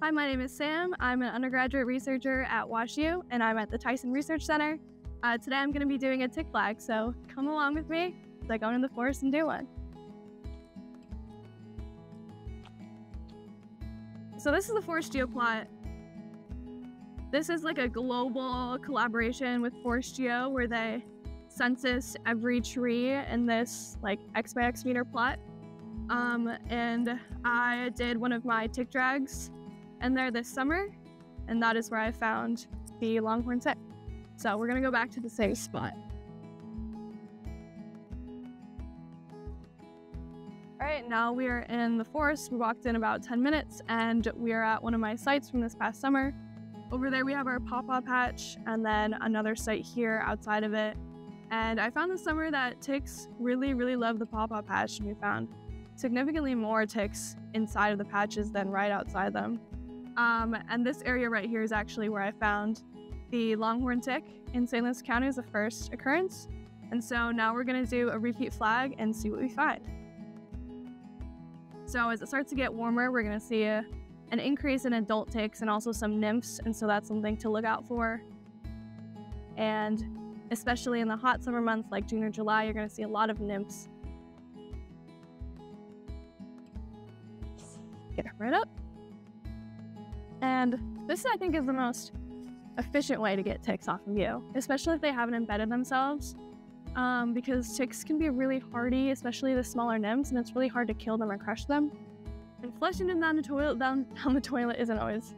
Hi, my name is Sam. I'm an undergraduate researcher at WashU, and I'm at the Tyson Research Center. Today I'm going to be doing a tick flag, so come along with me as I go into the forest and do one. So this is the Forest Geo plot. This is like a global collaboration with Forest Geo where they census every tree in this like X by X meter plot. And I did one of my tick drags in there this summer, and that is where I found the longhorned tick. So we're gonna go back to the same spot. All right, now we are in the forest. We walked in about 10 minutes and we are at one of my sites from this past summer. Over there we have our pawpaw patch and then another site here outside of it. And I found this summer that ticks really, really love the pawpaw patch, and we found significantly more ticks inside of the patches than right outside them. And this area right here is actually where I found the longhorned tick in St. Louis County as the first occurrence. And so now we're gonna do a repeat flag and see what we find. So as it starts to get warmer, we're gonna see an increase in adult ticks and also some nymphs, and so that's something to look out for. And especially in the hot summer months like June or July, you're gonna see a lot of nymphs. Get it right up. And this, I think, is the most efficient way to get ticks off of you, especially if they haven't embedded themselves, because ticks can be really hardy, especially the smaller nymphs, and it's really hard to kill them or crush them. And flushing them down the toilet isn't always,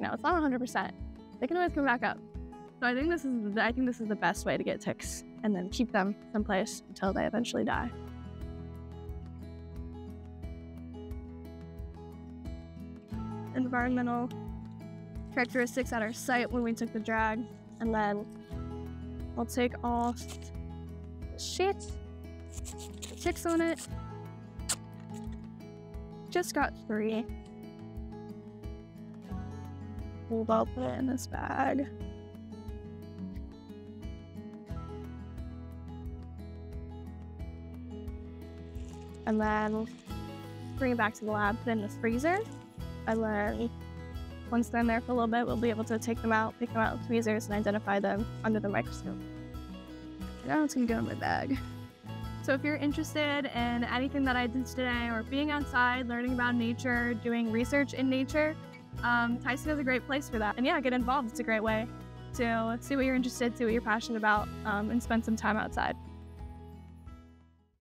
it's not 100%. They can always come back up. So I think this is the best way to get ticks, and then keep them someplace until they eventually die. Environmental characteristics at our site when we took the drag, and then I'll take off the sheet, the ticks on it. Just got 3. We'll all put it in this bag. And then we'll bring it back to the lab, put it in the freezer. And then once they're in there for a little bit, we'll be able to take them out, pick them out with tweezers, and identify them under the microscope. Now it's gonna go in my bag. So if you're interested in anything that I did today, or being outside, learning about nature, doing research in nature, Tyson is a great place for that. And yeah, get involved. It's a great way to see what you're interested in, see what you're passionate about, and spend some time outside.